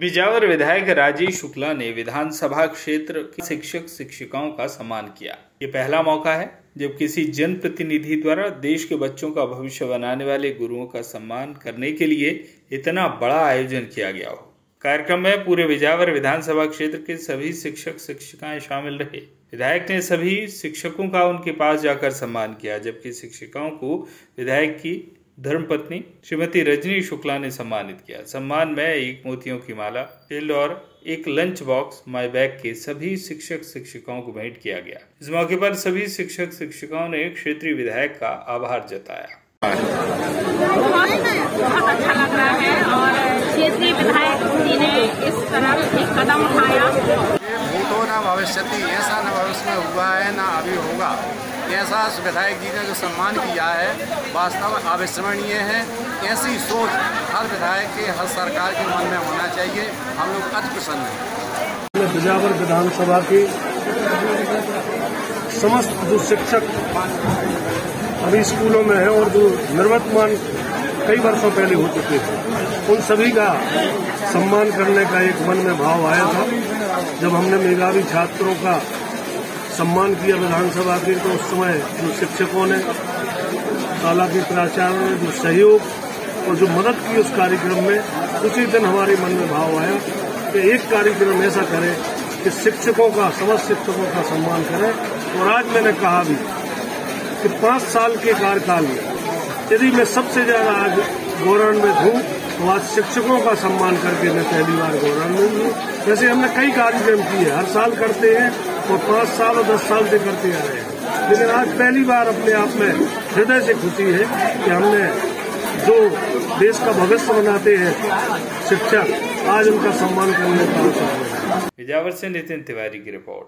बिजावर विधायक राजीव शुक्ला ने विधानसभा क्षेत्र के शिक्षक शिक्षिकाओं का सम्मान किया। ये पहला मौका है जब किसी जनप्रतिनिधि द्वारा देश के बच्चों का भविष्य बनाने वाले गुरुओं का सम्मान करने के लिए इतना बड़ा आयोजन किया गया हो। कार्यक्रम में पूरे बिजावर विधानसभा क्षेत्र के सभी शिक्षक शिक्षिकाएं शामिल रहे। विधायक ने सभी शिक्षकों का उनके पास जाकर सम्मान किया, जबकि शिक्षिकाओं को विधायक की धर्मपत्नी श्रीमती रजनी शुक्ला ने सम्मानित किया। सम्मान में एक मोतियों की माला, तिल और एक लंच बॉक्स माई बैग के सभी शिक्षक शिक्षिकाओं को भेंट किया गया। इस मौके पर सभी शिक्षक शिक्षिकाओं ने क्षेत्रीय विधायक का आभार जताया। बहुत अच्छा लग रहा है और क्षेत्रीय विधायक जी ने इस तरह एक कदम उठाया। भविष्य ऐसा न भविष्य में हुआ है न अभी होगा, ऐसा विधायक जी ने जो सम्मान किया है वास्तव में अविस्मरणीय है। ऐसी सोच हर विधायक के, हर सरकार के मन में होना चाहिए। हम लोग अति प्रसन्न हैं। बिजावर विधानसभा की समस्त जो शिक्षक अभी स्कूलों में है और जो निर्वर्तमान कई वर्षों पहले हो चुके थे, उन सभी का सम्मान करने का एक मन में भाव आया था। जब हमने मेधावी छात्रों का सम्मान किया विधानसभा के, तो उस समय जो शिक्षकों ने, शाला के प्राचार्यों ने जो सहयोग और जो मदद की उस कार्यक्रम में, उसी दिन हमारे मन में भाव आया कि एक कार्यक्रम ऐसा करें कि शिक्षकों का, समस्त शिक्षकों का सम्मान करें। और आज मैंने कहा भी कि 5 साल के कार्यकाल में यदि मैं सबसे ज्यादा आज गौरव में हूं, तो आज शिक्षकों का सम्मान करके मैं पहली बार गौरव में हूँ। जैसे हमने कई कार्यक्रम किए, हर साल करते हैं और 5 साल और 10 साल से करते आ रहे हैं, लेकिन आज पहली बार अपने आप में हृदय से खुशी है कि हमने जो देश का भविष्य बनाते हैं शिक्षक, आज उनका सम्मान करने का। बिजावर से नितिन तिवारी की रिपोर्ट।